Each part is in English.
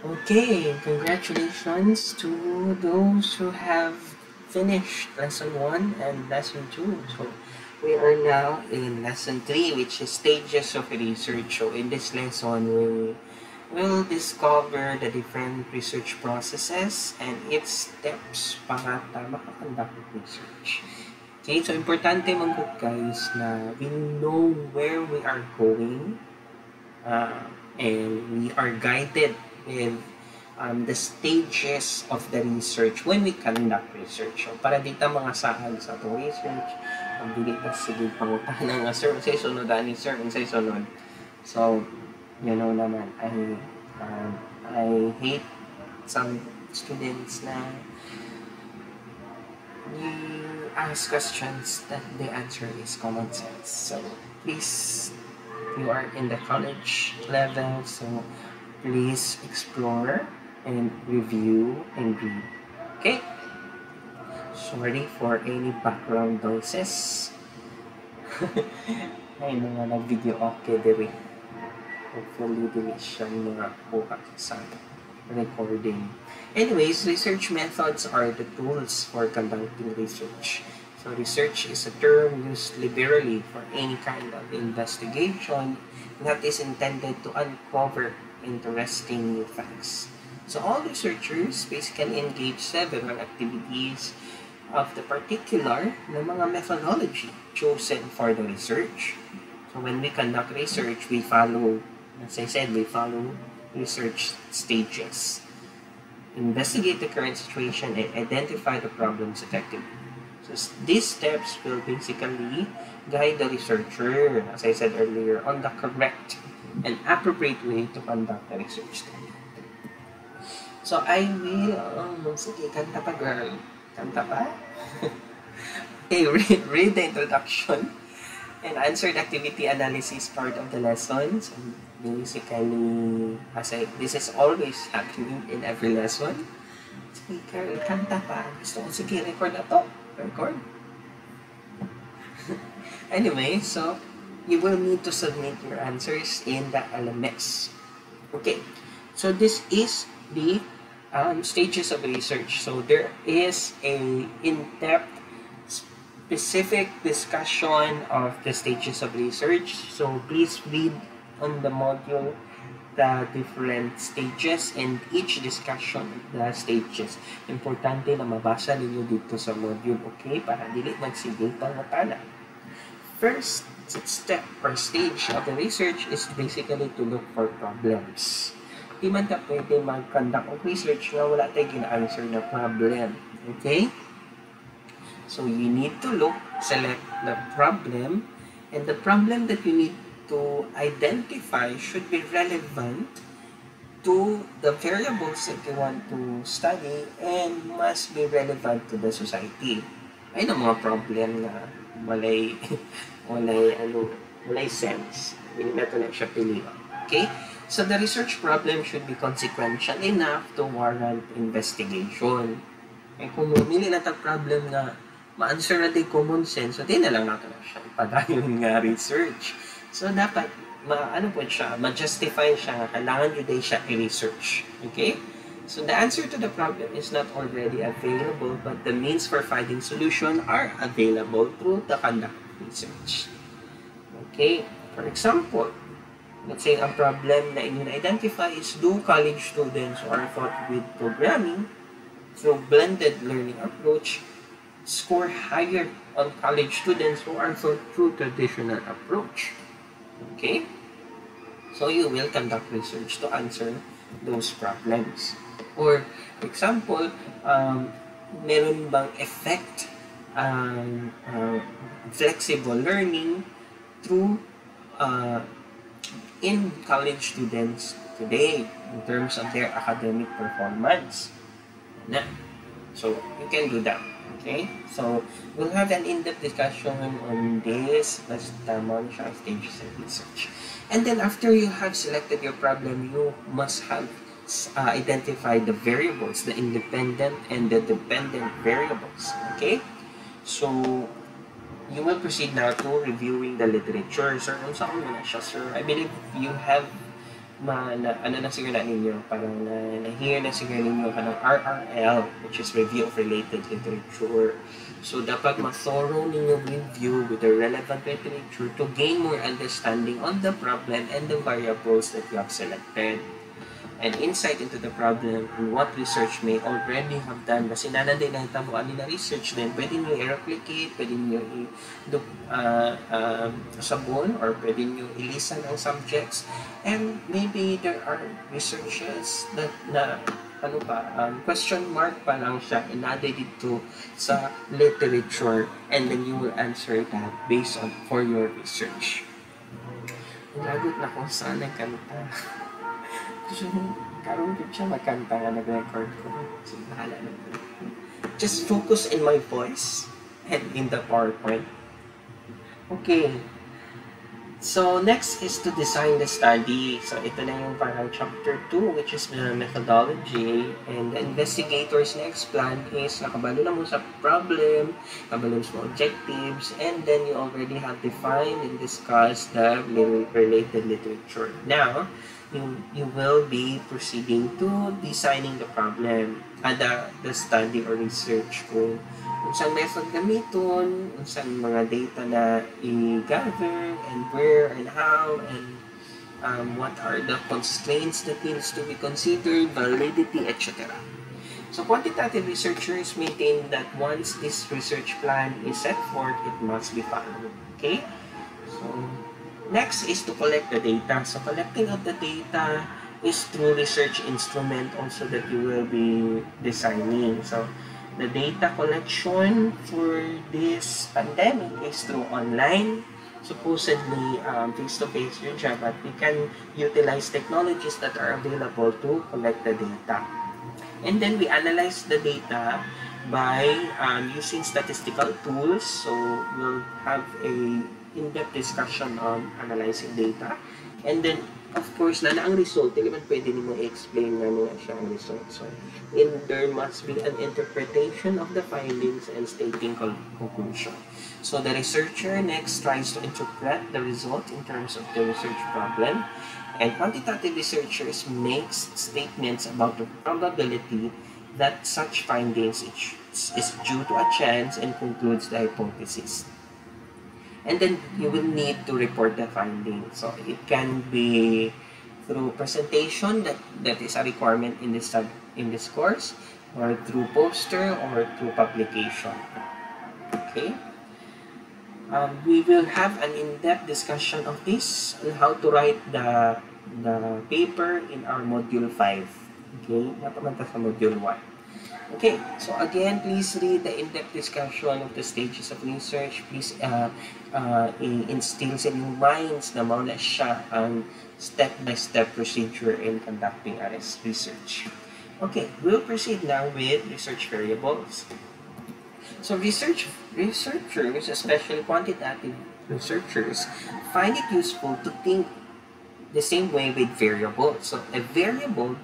Okay, congratulations to those who have finished lesson 1 and lesson 2. So we are now in lesson 3, which is stages of research. So in this lesson, we will discover the different research processes and its steps para tama ka conduct research. Okay, so importante mag-hook guys na we know where we are going and we are guided with the stages of the research when we conduct research. So, para dito mga sahag sa itong research, magbili ka sige pangutan ng sir, say sunodan ni sir, say sunod. So, you know naman, I hate some students na ask questions that the answer is common sense. So please, you are in the college level, so please explore and review and read. Okay? Sorry for any background noises. Ay mga nag-video okay diri. Hopefully deletion mga bukas sa recording. Anyways, research methods are the tools for conducting research. So research is a term used liberally for any kind of investigation that is intended to uncover interesting new facts. So all researchers basically engage several activities of the particular na mga methodology chosen for the research. So when we conduct research, we follow, as I said, we follow research stages. Investigate the current situation and identify the problems effectively. So these steps will basically guide the researcher, as I said earlier, on the correct and appropriate way to conduct the research. So I will, sige, kanta pa girl, kanta pa? Okay, read the introduction and answer the activity analysis part of the lesson. So basically, as I, this is always happening in every lesson. Sige girl, kanta pa. Gusto ko, sige, record na to. Record. Anyway, so you will need to submit your answers in the LMS. Okay, so this is the stages of research. So there is a in-depth specific discussion of the stages of research. So please read on the module the different stages and each discussion of the stages. Importante na mabasa ninyo dito sa module, okay? Para dili magsigil pangatana. First step or stage of the research is basically to look for problems. Di man ka pwede mag-conduct of research na wala tayong gina-answer na problem. Okay? So you need to look, select the problem, and the problem that you need to identify should be relevant to the variables that you want to study and must be relevant to the society. Ay na mga problem na walay sense. Hindi na siya pilihan. Okay? So the research problem should be consequential enough to warrant investigation. Eh kung mamili na tag problem na ma-answer natin common sense, so di na lang natin siya ipadayon nga research. So dapat ma-justify siya nga kailangan yun din siya i-research. Okay? So the answer to the problem is not already available, but the means for finding solution are available through the conduct of research. Okay, for example, let's say ang problem na inyo na-identify is do college students who are taught with programming through blended learning approach score higher on college students who are taught through traditional approach? Okay, so you will conduct research to answer those problems. Or, for example, meron bang effect flexible learning through in college students today in terms of their academic performance? Nah. So, you can do that. Okay? So, we'll have an in-depth discussion on this stages of research. And then after you have selected your problem, you must have identified the variables, the independent and the dependent variables. Okay? So, you will proceed now to reviewing the literature. Sir, I believe you have ano na siguro na ninyo, parang nahingi na siguro ninyo ng RRL, which is review of related literature. So, dapat ma-thorough ninyo review with the relevant literature to gain more understanding on the problem and the variables that you have selected, and insight into the problem and what research may already have done. Kasi nananday na hitamuan nila research din, pwede nyo i-replicate, pwede nyo i-sabon, or pwede nyo ilisan ang subjects. And maybe there are researches that question mark pa lang siya, and nanday dito sa literature, and then you will answer that based on for your research. Lagot na kung saan nagkanta. Just focus in my voice and in the PowerPoint. Okay. So next is to design the study. So ito na yung parang chapter 2, which is methodology, and the investigators' next plan is nakabalo na mo sa problem, nakabalo mo objectives, and then you already have defined and discussed the related literature. Now, you will be proceeding to designing the problem, the study or research, kung saan method gamitin, kung saan mga data na i-gather, and where and how, and what are the constraints that needs to be considered, validity, etc. So quantitative researchers maintain that once this research plan is set forth, it must be followed. Okay? So next is to collect the data. So collecting of the data is through research instrument also that you will be designing. So the data collection for this pandemic is through online, supposedly face-to-face usually, but we can utilize technologies that are available to collect the data. And then we analyze the data by using statistical tools. So we'll have a in-depth discussion on analyzing data. And then, of course, na ang result, hindi man pwede nimo i-explain na nila siya ang result. So, there must be an interpretation of the findings and stating conclusion. So, the researcher next tries to interpret the result in terms of the research problem. And quantitative researchers makes statements about the probability that such findings is due to a chance and concludes the hypothesis. And then you will need to report the findings. So it can be through presentation, that is a requirement in this course, or through poster, or through publication. Okay. We will have an in-depth discussion of this and how to write the paper in our module 5. Okay, napapunta sa module 1. Okay, so again, please read the in-depth discussion of the stages of research. Please instills in your minds na mauna siya ang step-by-step procedure in conducting research. Okay, we'll proceed now with research variables. So researchers, especially quantitative researchers, find it useful to think the same way with variables. So a variable,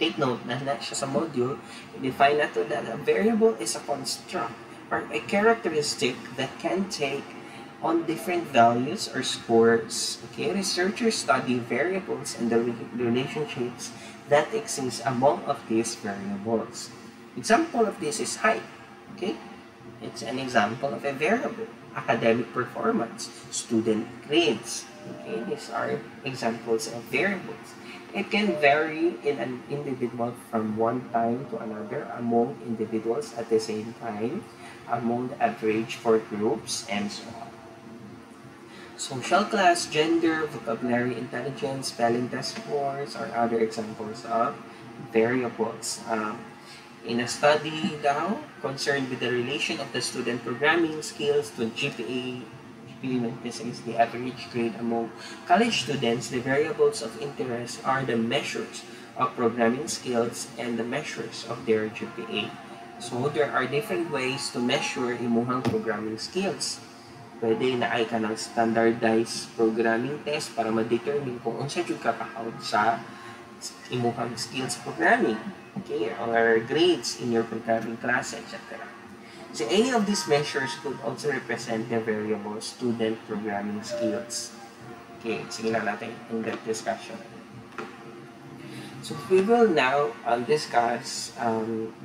take note na siya sa module, define nato that a variable is a construct or a characteristic that can take on different values or scores. Okay, researchers study variables and the relationships that exist among of these variables. Example of this is height. Okay, it's an example of a variable. Academic performance, student grades. Okay, these are examples of variables. It can vary in an individual from one time to another, among individuals at the same time, among the average for groups, and so on. Social class, gender, vocabulary, intelligence, spelling test scores are other examples of variables. In a study now concerned with the relation of the student programming skills to GPA, this is the average grade among college students. The variables of interest are the measures of programming skills and the measures of their GPA. So there are different ways to measure imuhang programming skills. Pwede na ay ka ng standardized programming test para ma-determine kung unsa jud ka ka-count sa imuhang skills programming, okay, or grades in your programming class, etc. So any of these measures could also represent the variable student programming skills. Okay, sige lang natin in that discussion. So we will now discuss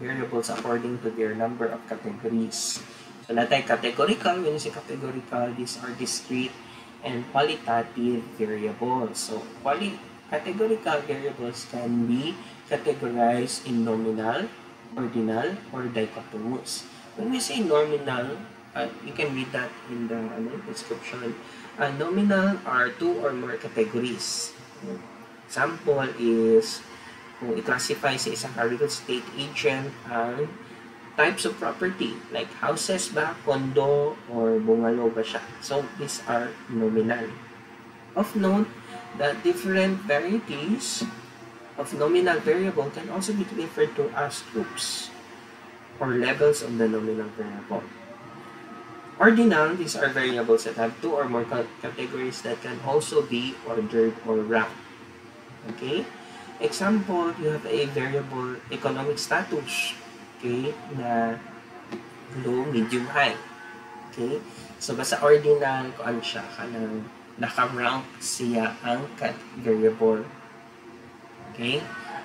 variables according to their number of categories. So natay categorical, when you say categorical, these are discrete and qualitative variables. So categorical variables can be categorized in nominal, ordinal, or dichotomous. When we say nominal, you can read that in the description. Nominal are two or more categories. Example is, kung i-classify sa isang real estate agent ang types of property, like houses ba, condo, or bungalow ba siya. So, these are nominal. Of note, the different varieties of nominal variable can also be referred to as groups or levels of the nominal variable. Ordinal, these are variables that have two or more categories that can also be ordered or ranked. Okay? Example, you have a variable economic status, okay, na low, medium, high. Okay? So, basta ordinal, kung ano siya, kanang naka-rank siya ang variable. Okay?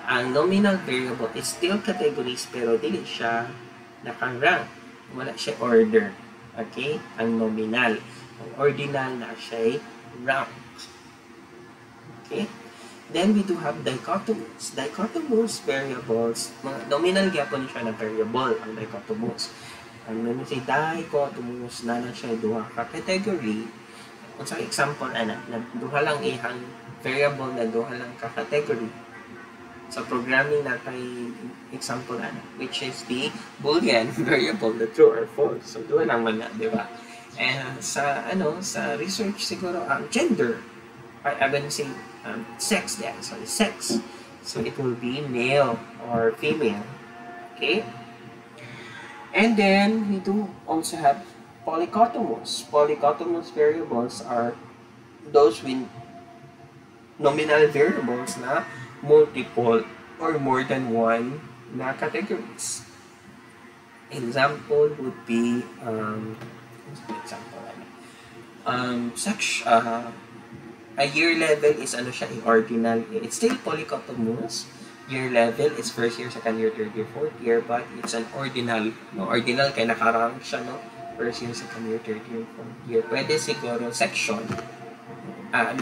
Ang nominal variable is still categories pero dili siya naka-rank. Wala siya order. Okay? Ang nominal. Ang ordinal na siya rank. Okay? Then we do have dichotomous. Dichotomous variables, nominal gyapon siya na variable ang dichotomous. And when we say dichotomous na siya duha ka category, kung sa example ana, duha lang ihang variable na duha lang ka category. Sa programming natay example ana, which is the boolean variable, the true or false. So duha lang man na, di ba? And sa sa research siguro ang gender. I mean say sex, yeah, sorry, sex. So it will be male or female, okay? And then we do also have polychotomous. Polychotomous variables are those with nominal variables na multiple or more than one na categories. Example would be, a year level is ordinal. It's still polychotomous. Year level is first year, second year, third year, fourth year, but it's an ordinal. No, ordinal kaya nakarank siya, no? First year, second year, third year, fourth year. Pwede siguro section.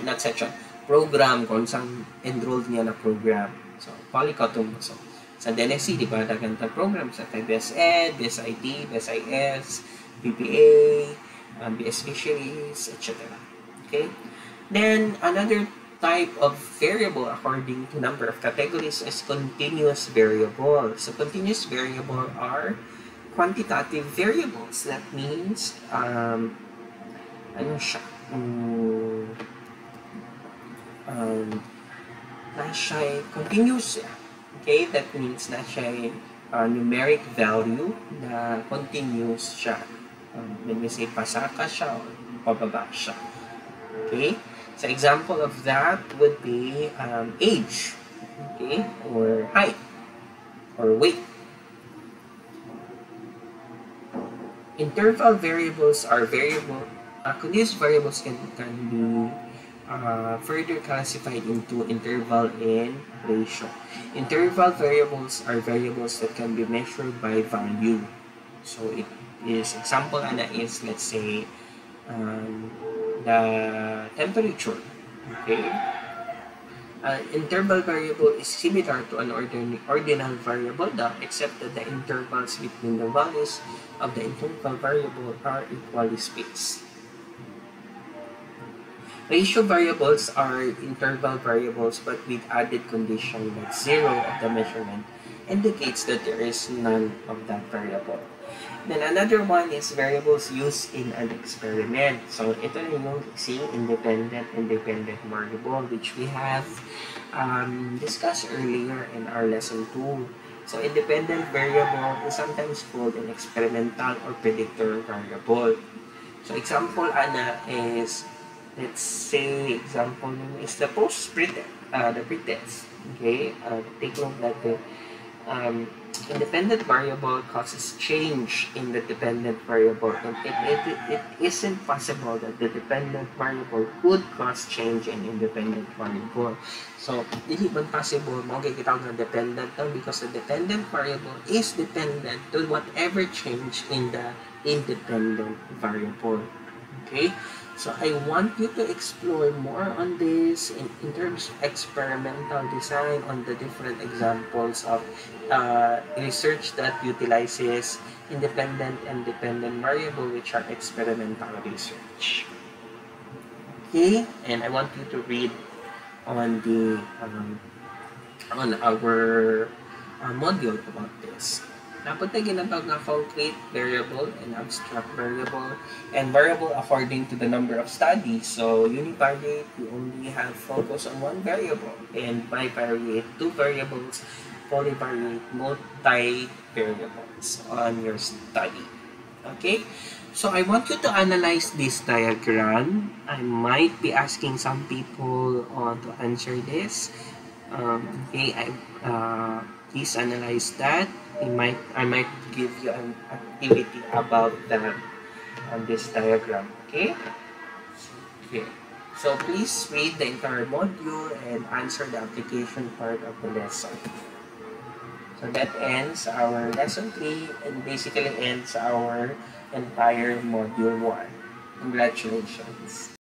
Not section. Program, kung saan enrolled niya na program. So, polychotomous. So, sa DNSC, di ba? Nagantang program. Sa BSED, BSIT, BSIS, BPA, BS Fisheries, etc. Okay? Then, another type of variable according to number of categories is continuous variable. So, continuous variable are quantitative variables. That means, na siya continuous. Okay, that means na siya numeric value na continuous siya. When we say pasaka siya or pababa siya. Okay? So, example of that would be age, okay, or height, or weight. Interval variables are variable. Continuous variables can be further classified into interval and ratio. Interval variables are variables that can be measured by value. So, it is example ana is, let's say, the temperature, okay? Interval variable is similar to an ordinal variable, except that the intervals between the values of the interval variable are equally spaced. Ratio variables are interval variables but with added condition that zero of the measurement indicates that there is none of that variable. Then another one is variables used in an experiment. So ito na yung independent variable which we have discussed earlier in our lesson 2. So independent variable is sometimes called an experimental or predictor variable. So example ana is, let's say example is the post-pretest. Okay, take note that this independent variable causes change in the dependent variable, and it isn't possible that the dependent variable could cause change in independent variable. So, hindi ba possible makikita ng dependent because the dependent variable is dependent to whatever change in the independent variable. Okay? So, I want you to explore more on this in terms of experimental design on the different examples of research that utilizes independent and dependent variable, which are experimental research. Okay, and I want you to read on the on our module about this. Dapat na ginatawag na concrete variable and abstract variable and variable according to the number of studies. So univariate, you only have focus on one variable, and bivariate, two variables, polyvariate, multi-variables on your study. Okay? So I want you to analyze this diagram. I might be asking some people to answer this. Okay, please analyze that. I might give you an activity about that on this diagram. Okay? Okay. So please read the entire module and answer the application part of the lesson. So that ends our lesson 3 and basically ends our entire module 1. Congratulations.